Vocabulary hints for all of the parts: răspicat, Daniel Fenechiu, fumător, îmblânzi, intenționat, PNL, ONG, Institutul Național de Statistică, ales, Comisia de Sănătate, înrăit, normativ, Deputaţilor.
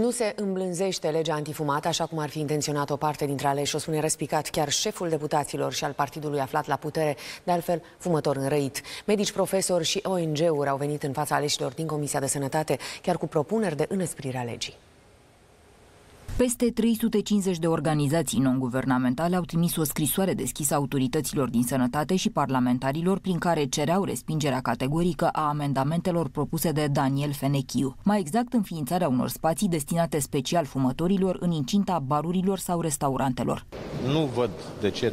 Nu se îmblânzește legea antifumat, așa cum ar fi intenționat o parte dintre aleși, o spune Răspicat, chiar șeful deputaților și al partidului aflat la putere, de altfel fumător înrăit. Medici, profesori și ONG-uri au venit în fața aleșilor din Comisia de Sănătate, chiar cu propuneri de înăsprire a legii. Peste 350 de organizații non-guvernamentale au trimis o scrisoare deschisă autorităților din sănătate și parlamentarilor prin care cereau respingerea categorică a amendamentelor propuse de Daniel Fenechiu. Mai exact, înființarea unor spații destinate special fumătorilor în incinta barurilor sau restaurantelor. Nu văd de ce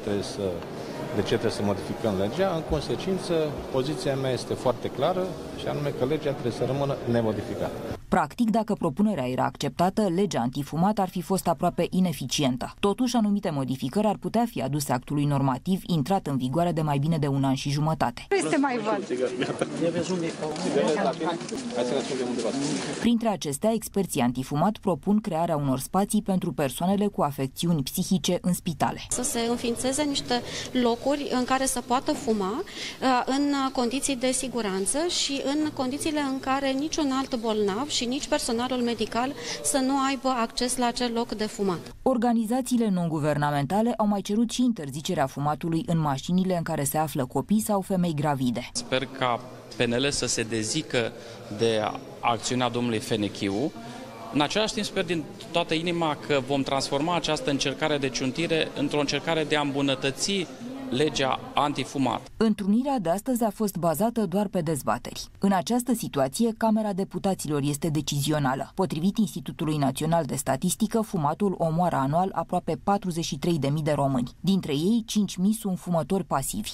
trebuie să modificăm legea. În consecință, poziția mea este foarte clară și anume că legea trebuie să rămână nemodificată. Practic, dacă propunerea era acceptată, legea antifumat ar fi fost aproape ineficientă. Totuși, anumite modificări ar putea fi aduse actului normativ intrat în vigoare de mai bine de 1 an și jumătate. Este mai văd. Printre acestea, experții antifumat propun crearea unor spații pentru persoanele cu afecțiuni psihice în spitale. Să se înființeze niște locuri în care să poată fuma în condiții de siguranță și în condițiile în care niciun alt bolnav și nici personalul medical să nu aibă acces la acel loc de fumat. Organizațiile non-guvernamentale au mai cerut și interzicerea fumatului în mașinile în care se află copii sau femei gravide. Sper ca PNL să se dezică de acțiunea domnului Fenechiu. În același timp, sper din toată inima că vom transforma această încercare de ciuntire într-o încercare de a îmbunătăți legea antifumat. Întrunirea de astăzi a fost bazată doar pe dezbateri. În această situație, Camera Deputaților este decizională. Potrivit Institutului Național de Statistică, fumatul omoară anual aproape 43.000 de români. Dintre ei, 5.000 sunt fumători pasivi.